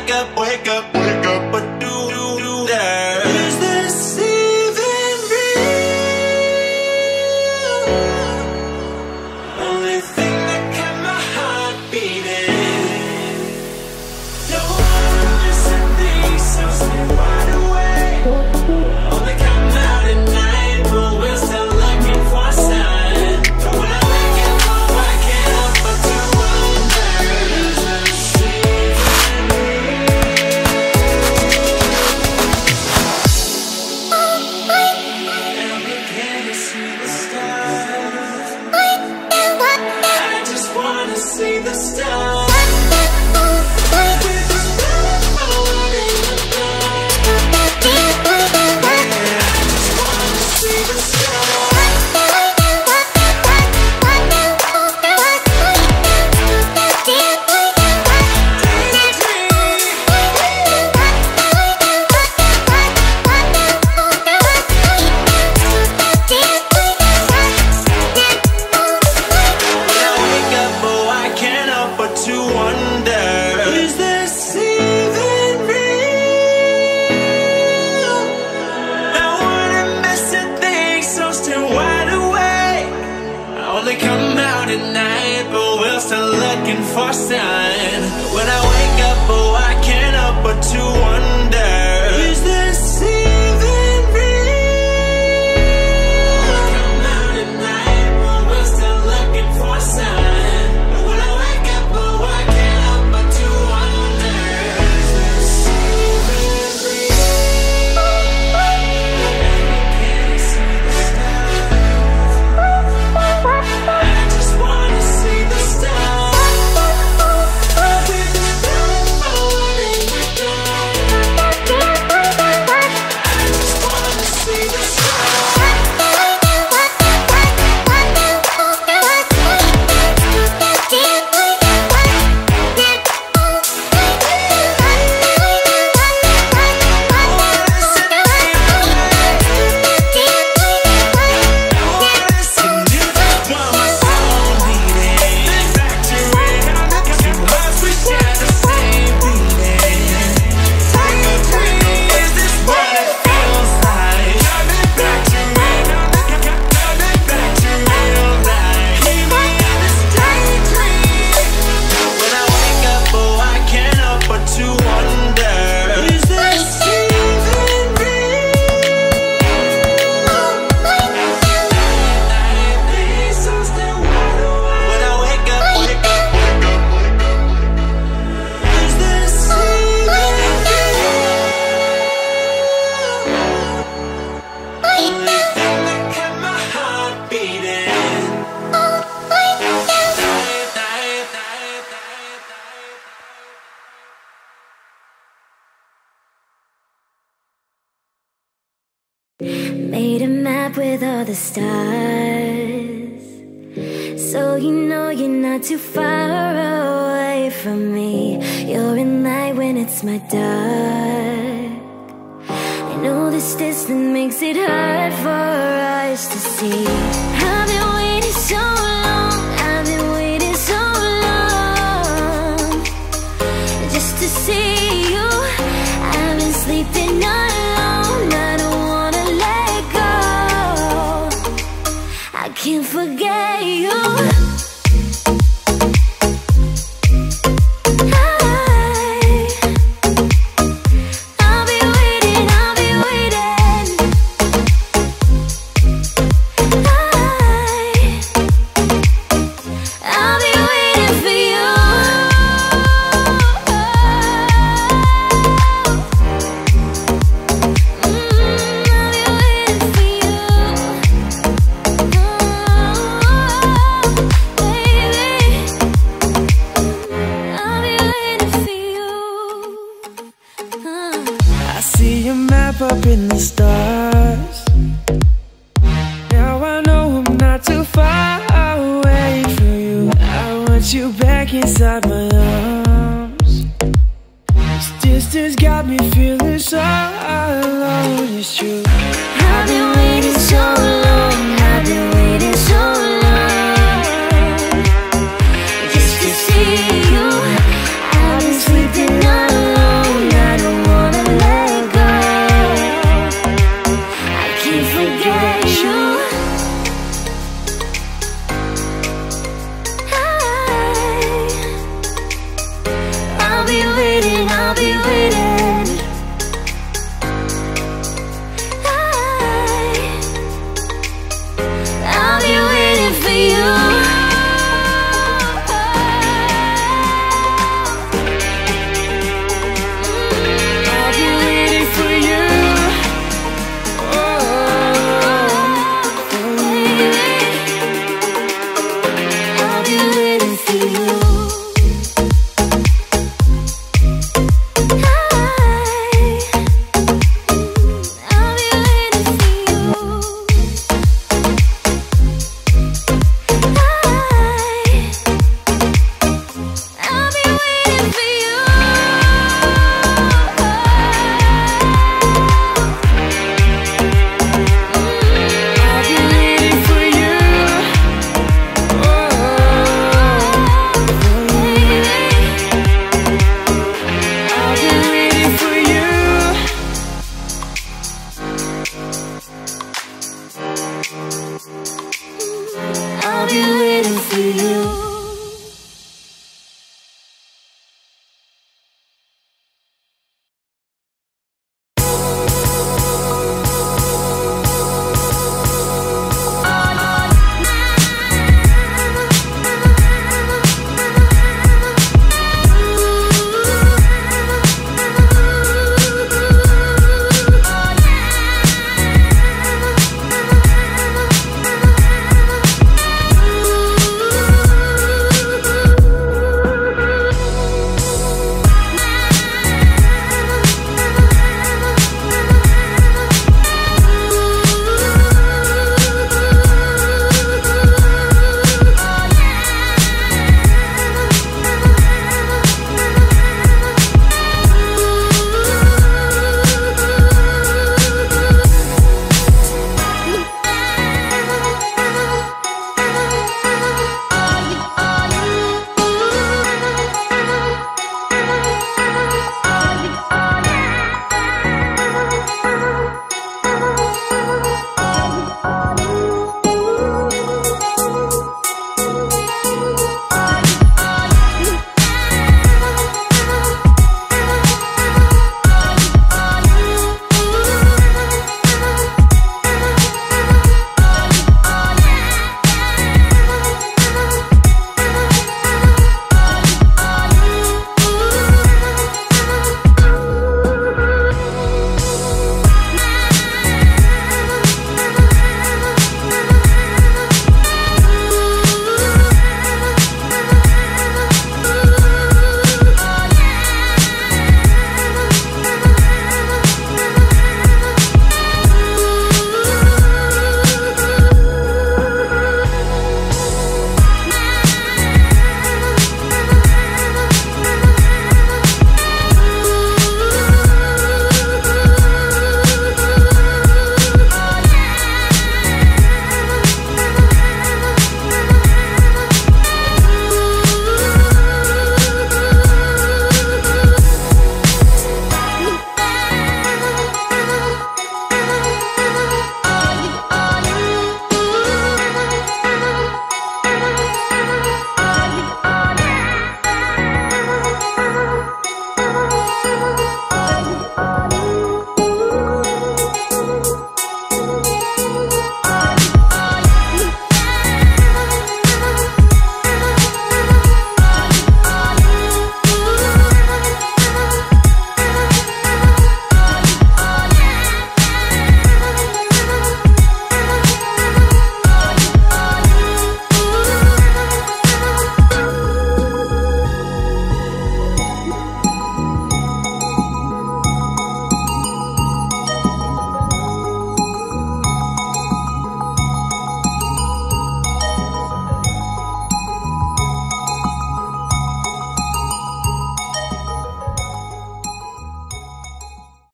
wake up, wake up, wake up, but do that. Is this even real? Only thing that kept my heart beating. No one listened to these, so stay wide awake. Only come out at night, but we're still looking for a sign. But when I wake up, I can't help but to wonder, is this even real? And we can't see the stars. I just wanna see the stars. For sign. When I wake up, oh, I can't help but to wonder, is this even real? I come out at night, but we're still looking for a sign. When I wake up, oh, I can't help but to wonder, is this even real? And we can't see the stars. I just wanna see the stars. Made a map with all the stars, so you know you're not too far away from me. You're in light when it's my dark. I know this distance makes it hard for us to see. I've been waiting so long, I've been waiting so long, just to see you. I've been sleeping all alone, I don't wanna let go. I can't forget you. Up in the stars.